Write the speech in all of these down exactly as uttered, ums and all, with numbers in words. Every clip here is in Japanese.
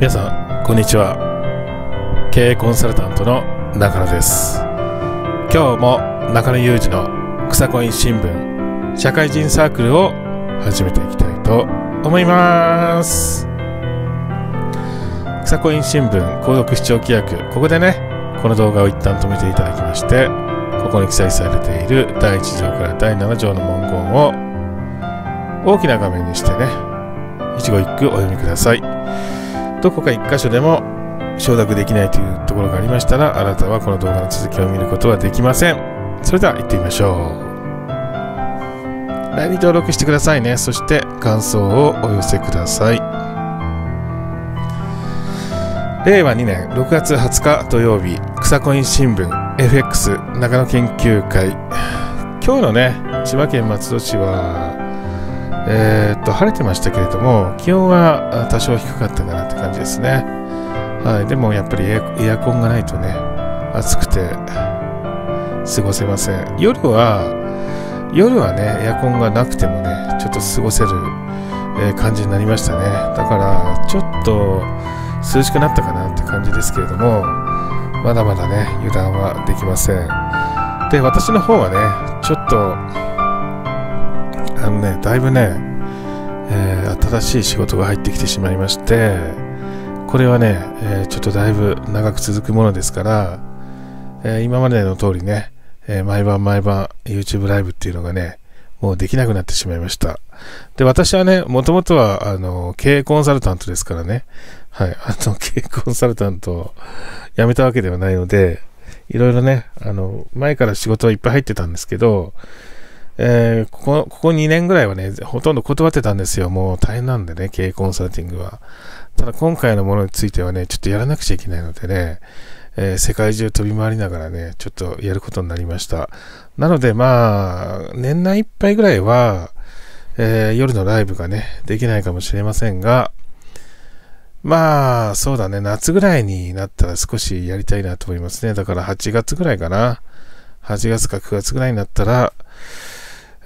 皆さんこんにちは、経営コンサルタントの中野です。今日も中野裕二の草コイン新聞社会人サークルを始めていきたいと思います。草コイン新聞購読視聴規約、ここでねこの動画を一旦止めていただきまして、ここに記載されているだいいち条からだいなな条の文言を大きな画面にしてね一語一句お読みください。どこか一箇所でも承諾できないというところがありましたら、あなたはこの動画の続きを見ることはできません。それでは行ってみましょう。ラインに登録してくださいね。そして感想をお寄せください。れいわにねんろくがつはつか土曜日、草コイン新聞 エフエックス 長野研究会。今日のね千葉県松戸市はえー、っと晴れてましたけれども、気温は多少低かったかなって感じですね。はい、でもやっぱりエア、エアコンがないとね暑くて過ごせません。夜は夜はねエアコンがなくてもねちょっと過ごせる、えー、感じになりましたね。だからちょっと涼しくなったかなって感じですけれども、まだまだね油断はできません。で、私の方はねちょっとあのね、だいぶね、えー、新しい仕事が入ってきてしまいまして、これはね、えー、ちょっとだいぶ長く続くものですから、えー、今までの通りね、えー、毎晩毎晩 YouTube ライブっていうのがねもうできなくなってしまいました。で、私はねもともとはあの経営コンサルタントですからね、はい、あの経営コンサルタントを辞めたわけではないので、いろいろねあの前から仕事はいっぱい入ってたんですけど、えー、ここ、ここにねんぐらいはね、ほとんど断ってたんですよ。もう大変なんでね、経営コンサルティングは。ただ今回のものについてはね、ちょっとやらなくちゃいけないのでね、えー、世界中飛び回りながらね、ちょっとやることになりました。なのでまあ、年内いっぱいぐらいは、えー、夜のライブがね、できないかもしれませんが、まあ、そうだね、夏ぐらいになったら少しやりたいなと思いますね。だからはちがつぐらいかな。はちがつかくがつぐらいになったら、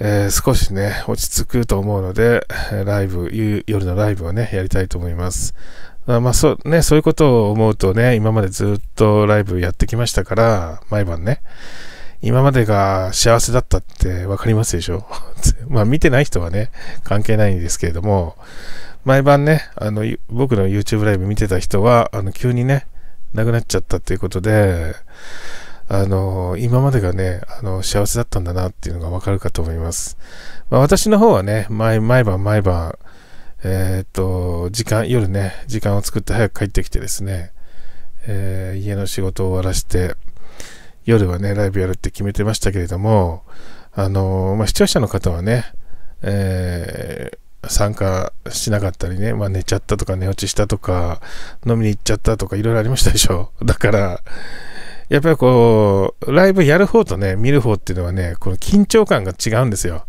えー、少しね落ち着くと思うので、ライブ夜のライブをねやりたいと思います。まあそうね、そういうことを思うとね、今までずっとライブやってきましたから、毎晩ね今までが幸せだったって分かりますでしょまあ見てない人はね関係ないんですけれども、毎晩ねあの僕の YouTube ライブ見てた人はあの急にね亡くなっちゃったということで、あの今までがねあの幸せだったんだなっていうのがわかるかと思います。まあ、私の方はね 毎, 毎晩毎晩、えー、っと時間夜ね時間を作って早く帰ってきてですね、えー、家の仕事を終わらして夜はねライブやるって決めてましたけれども、あの、まあ、視聴者の方はね、えー参加しなかったりね、まあ、寝ちゃったとか寝落ちしたとか飲みに行っちゃったとかいろいろありましたでしょ。だからやっぱりこうライブやる方とね見る方っていうのはねこの緊張感が違うんですよ。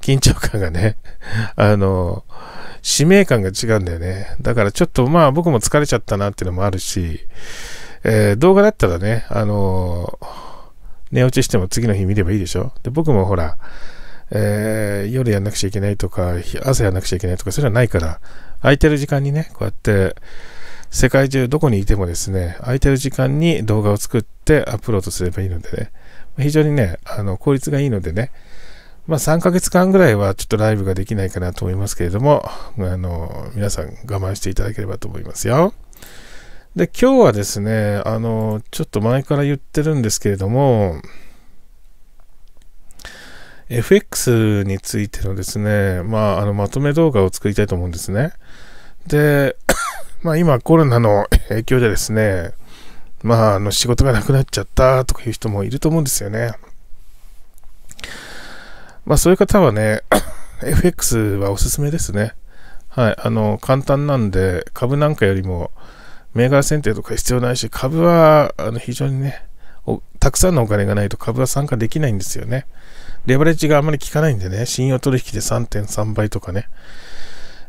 緊張感がねあの使命感が違うんだよね。だからちょっとまあ僕も疲れちゃったなっていうのもあるし、えー、動画だったらねあの寝落ちしても次の日見ればいいでしょ。で、僕もほらえー、夜やんなくちゃいけないとか朝やんなくちゃいけないとかそれはないから、空いてる時間にねこうやって世界中どこにいてもですね空いてる時間に動画を作ってアップロードすればいいのでね、非常にねあの効率がいいのでね、まあ、さんかげつかんぐらいはちょっとライブができないかなと思いますけれども、あの皆さん我慢していただければと思いますよ。で、今日はですねあのちょっと前から言ってるんですけれども、エフエックス についてのですね、まあ、あのまとめ動画を作りたいと思うんですね。で、まあ、今コロナの影響でですね、まあ、あの仕事がなくなっちゃったとかいう人もいると思うんですよね。まあ、そういう方はね、エフエックス はおすすめですね。はい、あの簡単なんで、株なんかよりも銘柄選定とか必要ないし、株はあの非常にね、たくさんのお金がないと株は参加できないんですよね。レバレッジがあんまり効かないんでね、信用取引で さんてんさん 倍とかね、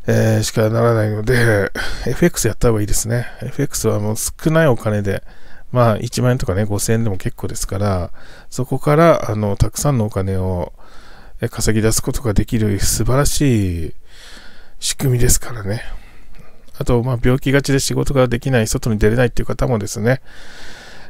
えー、しかならないので、エフエックス やった方がいいですね。エフエックス はもう少ないお金で、まあいちまんえんとかね、ごせんえんでも結構ですから、そこからあのたくさんのお金を稼ぎ出すことができる素晴らしい仕組みですからね。あと、まあ、病気がちで仕事ができない、外に出れないっていう方もですね、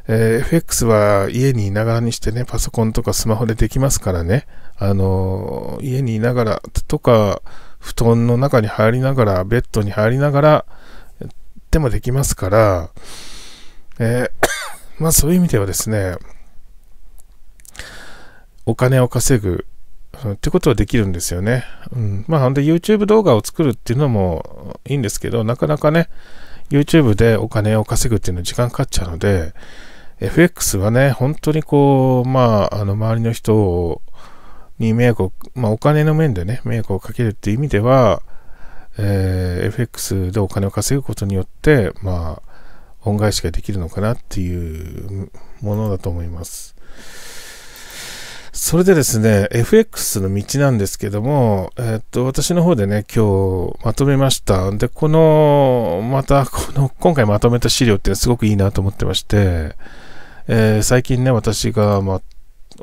えー、エフエックス は家にいながらにしてね、パソコンとかスマホでできますからね、あのー、家にいながらとか、布団の中に入りながら、ベッドに入りながらでもできますから、えー、まあそういう意味ではですね、お金を稼ぐってことはできるんですよね。うん、まあ、で YouTube 動画を作るっていうのもいいんですけど、なかなかね、YouTube でお金を稼ぐっていうのは時間かかっちゃうので、エフエックス はね、本当にこう、まあ、あの周りの人をに迷惑を、まあ、お金の面でね、迷惑をかけるっていう意味では、えー、エフエックス でお金を稼ぐことによって、まあ、恩返しができるのかなっていうものだと思います。それでですね、エフエックス の道なんですけども、えー、っと、私の方でね、今日まとめました。で、この、また、この、今回まとめた資料ってすごくいいなと思ってまして、えー、最近ね、私が、まあ、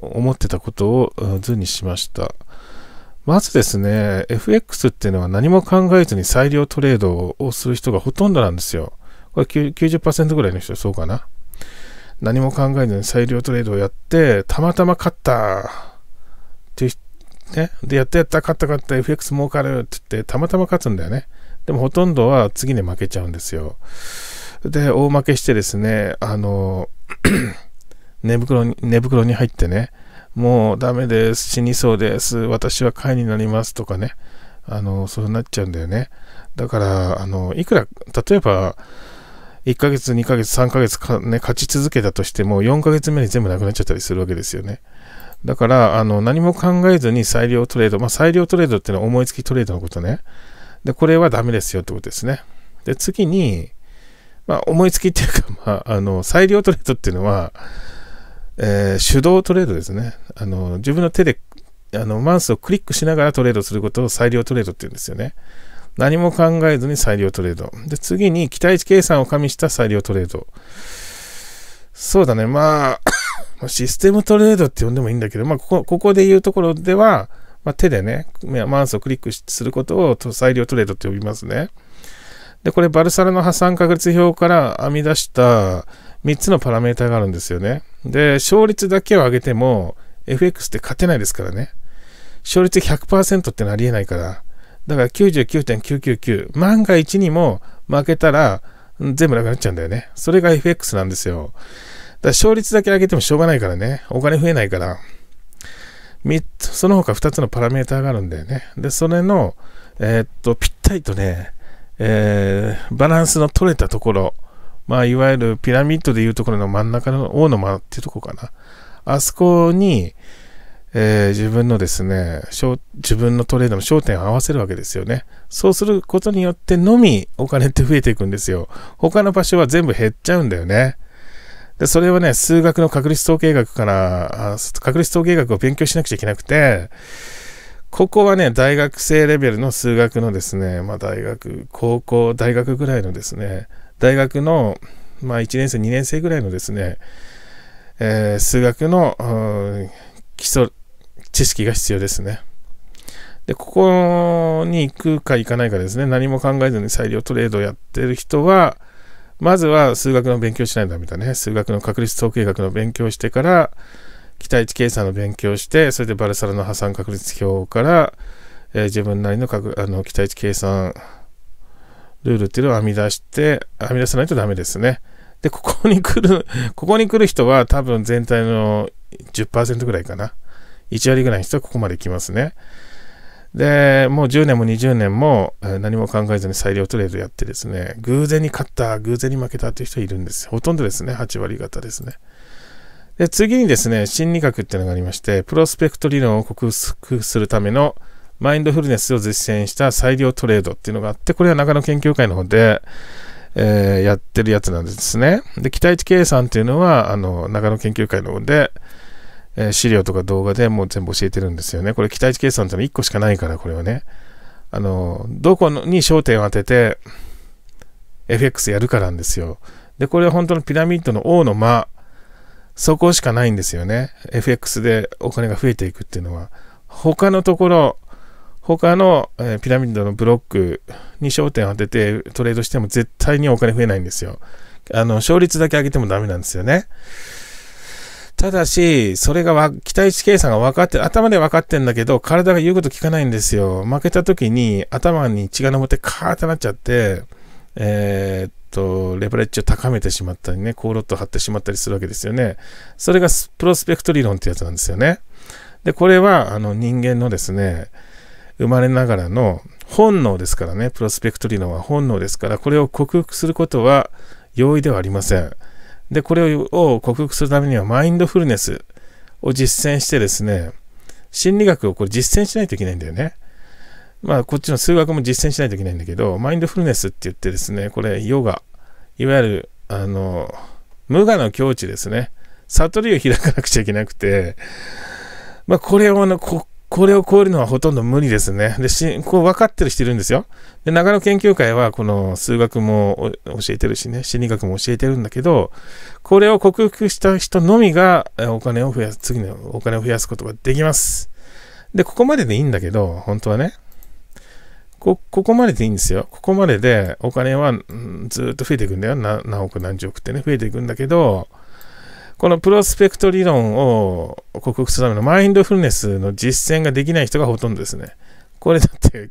思ってたことを図にしました。まずですね、エフエックス っていうのは何も考えずに裁量トレードをする人がほとんどなんですよ。これ きゅうじゅっパーセント ぐらいの人そうかな。何も考えずに裁量トレードをやって、たまたま勝ったっていう、ね。で、やったやった、勝った勝った、エフエックス 儲かるって言って、たまたま勝つんだよね。でもほとんどは次に負けちゃうんですよ。で、大負けしてですね、あの、寝袋に、寝袋に入ってね、もうダメです、死にそうです、私は貝になりますとかね、あの、そうなっちゃうんだよね。だから、あの、いくら、例えば、いっかげつ、にかげつ、さんかげつか、ね、勝ち続けたとしても、よんかげつめに全部なくなっちゃったりするわけですよね。だから、あの、何も考えずに裁量トレード、まあ、裁量トレードっていうのは思いつきトレードのことね。で、これはダメですよってことですね。で、次に、まあ、思いつきっていうか、まあ、あの、裁量トレードっていうのは、えー、手動トレードですね。あの、自分の手で、あの、マウスをクリックしながらトレードすることを裁量トレードって言うんですよね。何も考えずに裁量トレード。で、次に期待値計算を加味した裁量トレード。そうだね。まあ、システムトレードって呼んでもいいんだけど、まあ、ここ、ここで言うところでは、まあ、手でね、マウスをクリックすることを裁量トレードって呼びますね。で、これ、バルサラの破産確率表から編み出したみっつのパラメータがあるんですよね。で、勝率だけを上げても、エフエックス って勝てないですからね。勝率 ひゃくパーセント ってのはありえないから。だから きゅうじゅうきゅうてんきゅうきゅうきゅう。万が一にも負けたら全部なくなっちゃうんだよね。それが エフエックス なんですよ。だから勝率だけ上げてもしょうがないからね。お金増えないから。みっつ、その他ふたつのパラメーターがあるんだよね。で、それの、えー、っと、ぴったりとね、えー、バランスの取れたところ。まあ、いわゆるピラミッドでいうところの真ん中の王の間っていうところかな。あそこに、えー、自分のですね、自分のトレードの焦点を合わせるわけですよね。そうすることによってのみお金って増えていくんですよ。他の場所は全部減っちゃうんだよね。で、それはね、数学の確率統計学から、確率統計学を勉強しなくちゃいけなくて、ここはね、大学生レベルの数学のですね、まあ大学、高校、大学ぐらいのですね、大学の、まあいちねん生、にねん生ぐらいのですね、えー、数学の、うん、基礎、知識が必要ですね。で、ここに行くか行かないかですね。何も考えずに裁量トレードをやってる人は、まずは数学の勉強しないとダメだね。数学の確率統計学の勉強してから、期待値計算の勉強して、それでバルサラの破産確率表から、えー、自分なりの、 あの期待値計算ルールっていうのを編み出して、編み出さないとダメですね。で、ここに来る、ここに来る人は多分全体のじゅっパーセント ぐらいかな。いち割ぐらいの人はここまで来ますね。で、もうじゅうねんもにじゅうねんも何も考えずに裁量トレードやってですね、偶然に勝った、偶然に負けたっていう人いるんです。ほとんどですね、はち割方ですね。で、次にですね、心理学っていうのがありまして、プロスペクト理論を克服するためのマインドフルネスを実践した裁量トレードっていうのがあって、これは長野研究会の方で、えー、やってるやつなんですね。で、期待値計算っていうのは、あの、長野研究会の方で、えー、資料とか動画でもう全部教えてるんですよね。これ期待値計算ってのはいっこしかないから、これはね。あの、どこに焦点を当てて エフエックス やるからなんですよ。で、これは本当のピラミッドの王の間、そこしかないんですよね。エフエックス でお金が増えていくっていうのは。他のところ、他の、えー、ピラミッドのブロックに焦点を当ててトレードしても絶対にお金増えないんですよ。あの、勝率だけ上げてもダメなんですよね。ただし、それがわ、期待値計算が分かって、頭で分かってんだけど、体が言うこと聞かないんですよ。負けた時に頭に血が上ってカーってなっちゃって、えー、っと、レバレッジを高めてしまったりね、高ロットを張ってしまったりするわけですよね。それがプロスペクト理論ってやつなんですよね。で、これは、あの、人間のですね、生まれながらの本能ですからね、プロスペクト理論は本能ですから、これを克服することは容易ではありません。で、これを克服するためにはマインドフルネスを実践してですね、心理学をこれ実践しないといけないんだよね。まあ、こっちの数学も実践しないといけないんだけど、マインドフルネスって言ってですね、これ、ヨガ、いわゆる、あの、無我の境地ですね。悟りを開かなくちゃいけなくて、まあ、これを、こ、これを超えるのはほとんど無理ですね。で、し、こう分かってる人いるんですよ。で、長野研究会は、この数学も教えてるしね、心理学も教えてるんだけど、これを克服した人のみが、お金を増やす、次のお金を増やすことができます。で、ここまででいいんだけど、本当はね。こ、ここまででいいんですよ。ここまでで、お金は、うん、ずっと増えていくんだよ。な、何億何十億ってね、増えていくんだけど、このプロスペクト理論を克服するためのマインドフルネスの実践ができない人がほとんどですね。これだって、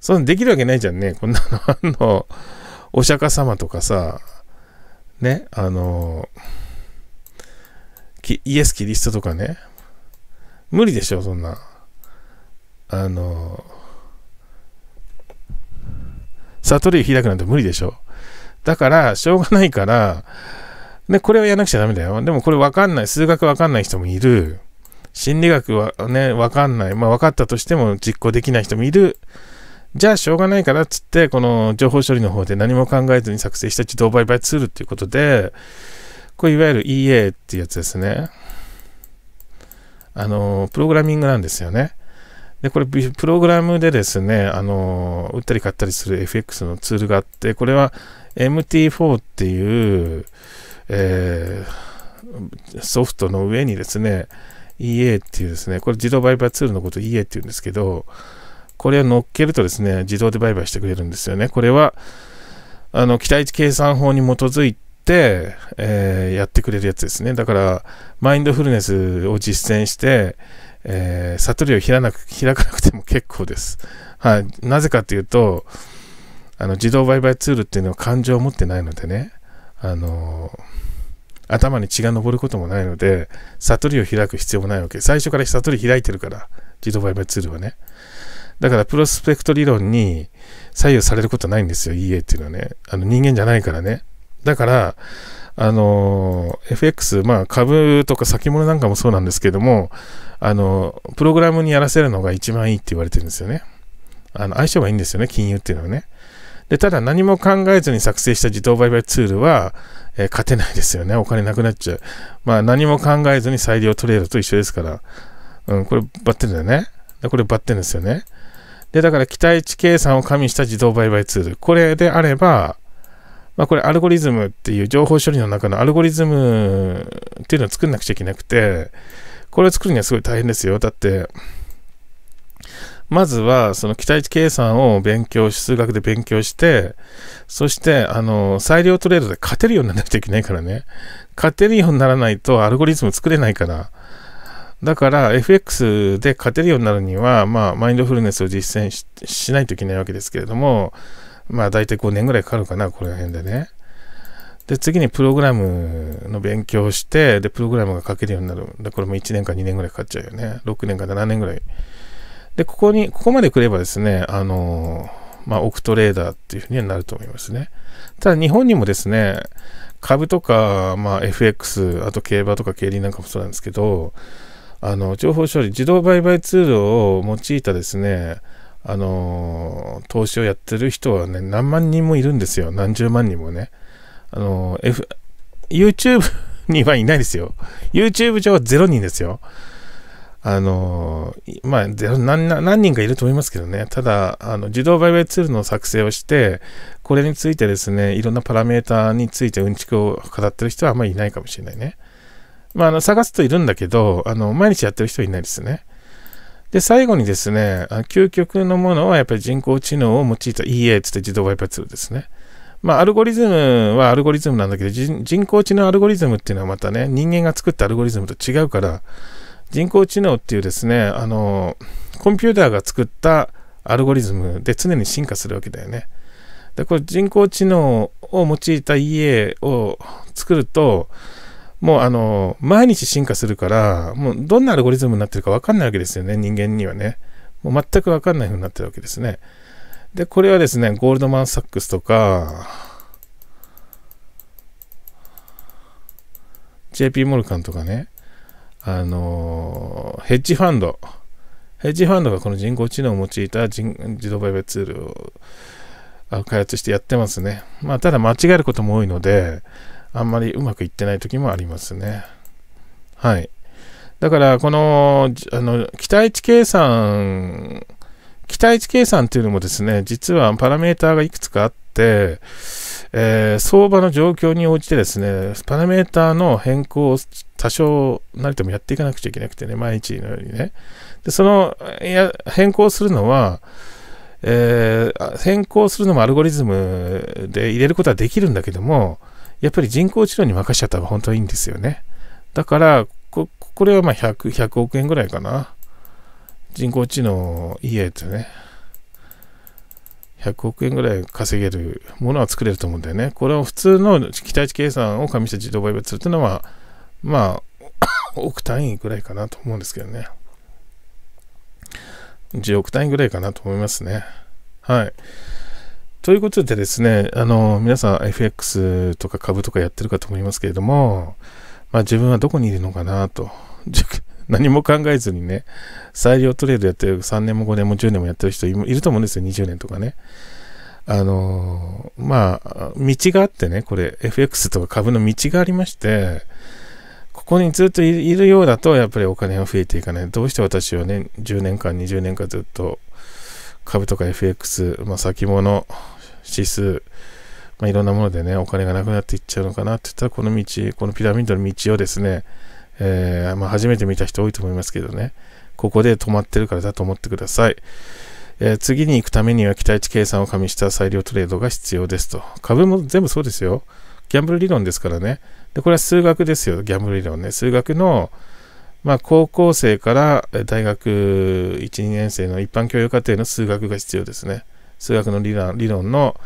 そんできるわけないじゃんね。こんなの、あの、お釈迦様とかさ、ね、あの、イエス・キリストとかね、無理でしょ、そんな。あの、悟りを開くなんて無理でしょ。だから、しょうがないから、で、これをやらなくちゃダメだよ。でもこれわかんない。数学わかんない人もいる。心理学はね、わかんない。まあわかったとしても実行できない人もいる。じゃあしょうがないからっつって、この情報処理の方で何も考えずに作成した自動売買ツールっていうことで、これいわゆる イーエー っていうやつですね。あの、プログラミングなんですよね。で、これプログラムでですね、あの、売ったり買ったりする エフエックス のツールがあって、これは エムティーフォー っていう、えー、ソフトの上にですね、イーエー っていうですね、これ自動売買ツールのこと イーエー っていうんですけど、これを乗っけるとですね、自動で売買してくれるんですよね。これは、あの、期待値計算法に基づいて、えー、やってくれるやつですね。だから、マインドフルネスを実践して、えー、悟りを開かなく、開かなくても結構です。はい。なぜかというと、あの、自動売買ツールっていうのは感情を持ってないのでね、あの頭に血が上ることもないので、悟りを開く必要もないわけ。最初から悟り開いてるから、自動売買ツールはね。だから、プロスペクト理論に左右されることないんですよ、イーエー っていうのはね。あの人間じゃないからね。だから、あの、エフエックス、まあ、株とか先物なんかもそうなんですけども、あの、プログラムにやらせるのが一番いいって言われてるんですよね。あの相性がいいんですよね、金融っていうのはね。で、ただ何も考えずに作成した自動売買ツールは、えー、勝てないですよね。お金なくなっちゃう。まあ何も考えずに裁量トレードと一緒ですから。うん、これバッテンだよね。で、これバッテンですよね。で、だから期待値計算を加味した自動売買ツール。これであれば、まあこれアルゴリズムっていう情報処理の中のアルゴリズムっていうのを作んなくちゃいけなくて、これを作るにはすごい大変ですよ。だって、まずは、その期待値計算を勉強し、数学で勉強して、そして、あの、裁量トレードで勝てるようにならないといけないからね。勝てるようにならないとアルゴリズム作れないから。だから、エフエックス で勝てるようになるには、まあ、マインドフルネスを実践 し, しないといけないわけですけれども、まあ、だいたいごねんぐらいかかるかな、この辺でね。で、次にプログラムの勉強をして、で、プログラムが書けるようになる。で、これもいちねんかにねんぐらいかかっちゃうよね。ろくねんかななねんぐらい。で、ここに、ここまで来ればですね、あの、まあ、億トレーダーっていうふうになると思いますね。ただ、日本にもですね、株とか、まあ、エフエックス、あと競馬とか競輪なんかもそうなんですけど、あの、情報処理、自動売買ツールを用いたですね、あの、投資をやってる人はね、何万人もいるんですよ。何十万人もね。あの、F、YouTube にはいないですよ。YouTube 上はゼロにんですよ。あの、まあ、何、何人かいると思いますけどね。ただ、あの、自動売買ツールの作成をして、これについてですね、いろんなパラメーターについてうんちくを語ってる人はあんまりいないかもしれないね。まあ、あの、探すといるんだけど、あの、毎日やってる人はいないですね。で、最後にですね、究極のものはやっぱり人工知能を用いた イーエー つって自動ワイパーツールですね。まあ、アルゴリズムはアルゴリズムなんだけど、人工知能アルゴリズムっていうのはまたね、人間が作ったアルゴリズムと違うから、人工知能っていうですね、あの、コンピューターが作ったアルゴリズムで常に進化するわけだよね。で、これ人工知能を用いた イーエー を作ると、もうあの、毎日進化するから、もうどんなアルゴリズムになってるか分かんないわけですよね、人間にはね。もう全く分かんない風になってるわけですね。で、これはですね、ゴールドマン・サックスとか、ジェーピー モルカンとかね、あの、ヘッジファンド。ヘッジファンドがこの人工知能を用いた自動売買ツールを開発してやってますね。まあ、ただ間違えることも多いので、あんまりうまくいってない時もありますね。はい。だから、この、あの、期待値計算、期待値計算っていうのもですね、実はパラメーターがいくつかあって、えー、相場の状況に応じてですね、パラメーターの変更を多少なりともやっていかなくちゃいけなくてね、毎日のようにね。で、その、いや、変更するのは、えー、変更するのもアルゴリズムで入れることはできるんだけども、やっぱり人工知能に任せちゃった方が本当にいいんですよね。だから、こ, これはまあ 100, ひゃくおく円ぐらいかな。人工知能 イーエー ってね、ひゃくおく円ぐらい稼げるものは作れると思うんだよね。これを普通の期待値計算を加味した自動売買するというのは、まあ、億単位ぐらいかなと思うんですけどね。じゅうおく単位ぐらいかなと思いますね。はい。ということでですね、あの、皆さん エフエックス とか株とかやってるかと思いますけれども、まあ自分はどこにいるのかなと。何も考えずにね、裁量トレードやってるさんねんもごねんもじゅうねんもやってる人いると思うんですよ、にじゅうねんとかね。あの、まあ、道があってね、これ エフエックス とか株の道がありまして、ここにずっといるようだと、やっぱりお金は増えていかない。どうして私はね、じゅうねんかん、にじゅうねんかんずっと株とか エフエックス、まあ先物、指数、まあいろんなものでね、お金がなくなっていっちゃうのかなって言ったら、この道、このピラミッドの道をですね、えー、まあ、初めて見た人多いと思いますけどね、ここで止まってるからだと思ってください。えー、次に行くためには期待値計算を加味した裁量トレードが必要ですと。株も全部そうですよ。ギャンブル理論ですからね。で、これは数学ですよ、ギャンブル理論ね。数学の、まあ、高校生から大学いち、にねん生の一般教養課程の数学が必要ですね。数学の理論、理論の、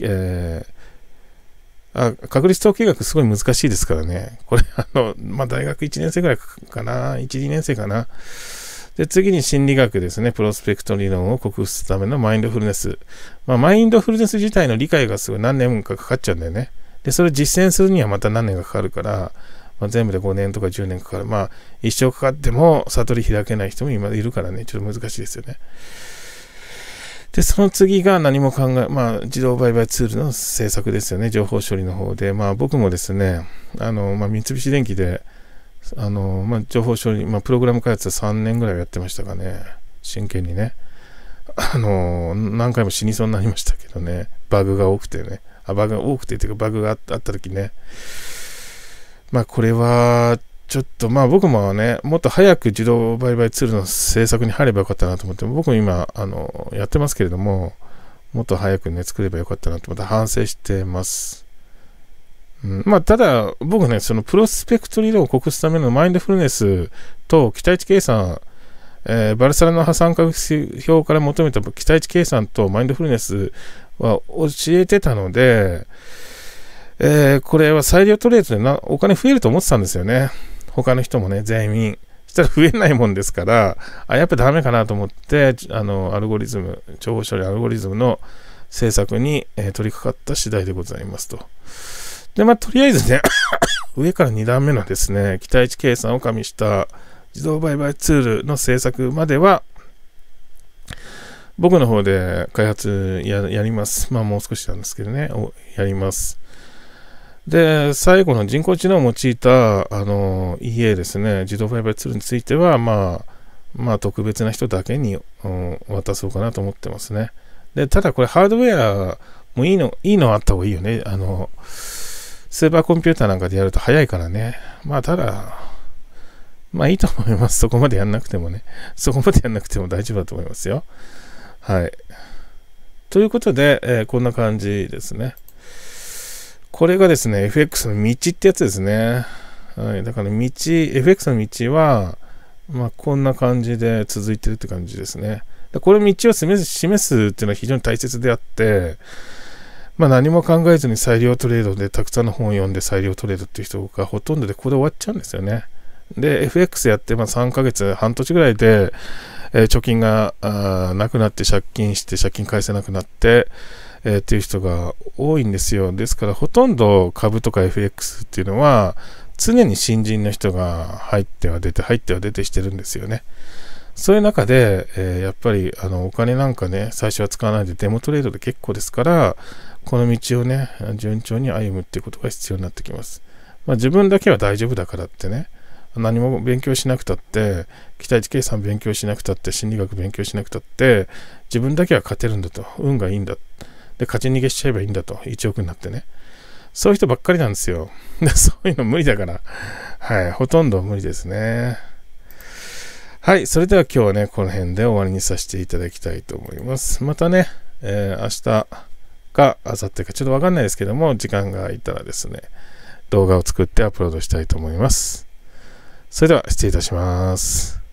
えーあ確率統計学すごい難しいですからね。これ、あの、まあ、大学いちねん生ぐらいかな。いち、にねん生かな。で、次に心理学ですね。プロスペクト理論を克服するためのマインドフルネス。まあ、マインドフルネス自体の理解がすごい何年かかかっちゃうんだよね。で、それを実践するにはまた何年かかかるから、まあ、全部でごねんとかじゅうねんかかる。まあ、一生かかっても悟り開けない人も今いるからね。ちょっと難しいですよね。で、その次が何も考え、まあ、自動売買ツールの制作ですよね。情報処理の方で。まあ、僕もですね、あの、まあ、三菱電機で、あの、まあ、情報処理、まあ、プログラム開発はさんねんぐらいやってましたかね。真剣にね。あの、何回も死にそうになりましたけどね。バグが多くてね。あ、バグが多くてっていうか、バグがあった時ね。まあ、これは、ちょっと、まあ僕もね、もっと早く自動売買ツールの制作に入ればよかったなと思って、僕も今、あの、やってますけれども、もっと早くね、作ればよかったなと思って反省してます。うん、まあただ、僕ね、そのプロスペクト理論を克服するためのマインドフルネスと期待値計算、えー、バルサラの破産確率表から求めた期待値計算とマインドフルネスは教えてたので、えー、これは裁量トレードでなお金増えると思ってたんですよね。他の人もね、全員。そしたら増えないもんですから、あ、やっぱダメかなと思って、あの、アルゴリズム、情報処理アルゴリズムの制作に、えー、取り掛かった次第でございますと。で、まあ、とりあえずね、上からに段目のですね、期待値計算を加味した自動売買ツールの制作までは、僕の方で開発 や, やります。まあ、もう少しなんですけどね、やります。で、最後の人工知能を用いた、あの、イーエー ですね、自動売買ツールについては、まあ、まあ、特別な人だけに、うん、渡そうかなと思ってますね。で、ただこれハードウェアもいいの、いいのあった方がいいよね。あの、スーパーコンピューターなんかでやると早いからね。まあ、ただ、まあいいと思います。そこまでやんなくてもね。そこまでやんなくても大丈夫だと思いますよ。はい。ということで、えー、こんな感じですね。これがですね、エフエックス の道ってやつですね。はい。だから道、エフエックス の道は、まあこんな感じで続いてるって感じですね。これ道を示す、示すっていうのは非常に大切であって、まあ何も考えずに裁量トレードでたくさんの本を読んで裁量トレードっていう人がほとんどでここで終わっちゃうんですよね。で、エフエックス やってまあさんかげつ、半年ぐらいで、えー、貯金がなくなって借金して借金返せなくなって、えー、っていう人が多いんですよ。ですからほとんど株とか エフエックス っていうのは常に新人の人が入っては出て入っては出てしてるんですよね。そういう中で、えー、やっぱりあのお金なんかね、最初は使わないでデモトレードで結構ですから、この道をね、順調に歩むっていうことが必要になってきます。まあ、自分だけは大丈夫だからってね、何も勉強しなくたって、期待値計算勉強しなくたって、心理学勉強しなくたって、自分だけは勝てるんだと、運がいいんだ。で、勝ち逃げしちゃえばいいんだと、いちおくになってね。そういう人ばっかりなんですよ。そういうの無理だから、はい、ほとんど無理ですね。はい。それでは今日はね、この辺で終わりにさせていただきたいと思います。またね、えー、明日か明後日かちょっとわかんないですけども、時間が空いたらですね、動画を作ってアップロードしたいと思います。それでは失礼いたします。